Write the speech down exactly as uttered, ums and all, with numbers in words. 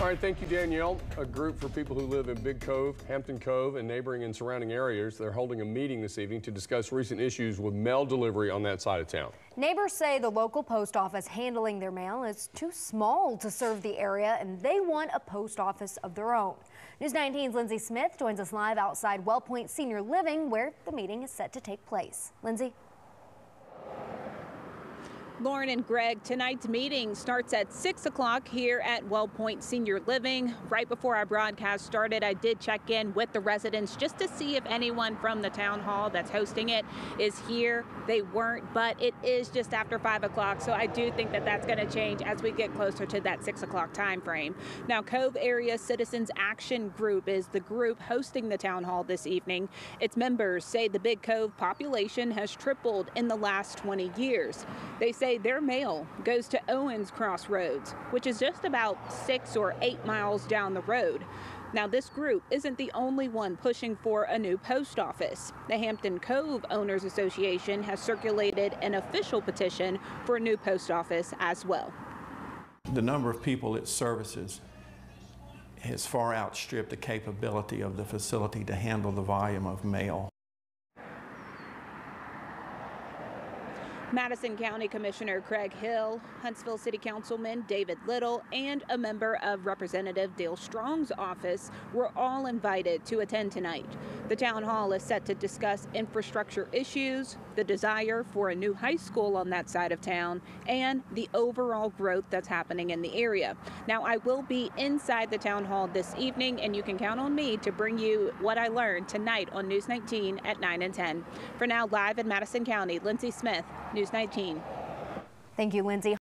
All right, thank you, Danielle. A group for people who live in Big Cove, Hampton Cove, and neighboring and surrounding areas, they're holding a meeting this evening to discuss recent issues with mail delivery on that side of town. Neighbors say the local post office handling their mail is too small to serve the area, and they want a post office of their own. News nineteen's Lindsay Smith joins us live outside WellPoint Senior Living, where the meeting is set to take place. Lindsay? Lauren and Greg, tonight's meeting starts at six o'clock here at WellPoint Senior Living. Right before our broadcast started, I did check in with the residents just to see if anyone from the town hall that's hosting it is here. They weren't, but it is just after five o'clock, so I do think that that's going to change as we get closer to that six o'clock time frame. Now, Cove Area Citizens Action Group is the group hosting the town hall this evening. Its members say the Big Cove population has tripled in the last twenty years. They say their mail goes to Owens Crossroads, which is just about six or eight miles down the road. Now, this group isn't the only one pushing for a new post office. The Hampton Cove Owners Association has circulated an official petition for a new post office as well. The number of people it services has far outstripped the capability of the facility to handle the volume of mail. Madison County Commissioner Craig Hill, Huntsville City Councilman David Little, and a member of Representative Dale Strong's office were all invited to attend tonight. The town hall is set to discuss infrastructure issues, the desire for a new high school on that side of town, and the overall growth that's happening in the area. Now, I will be inside the town hall this evening, and you can count on me to bring you what I learned tonight on News nineteen at nine and ten. For now, live in Madison County, Lindsay Smith, News nineteen. Thank you, Lindsay.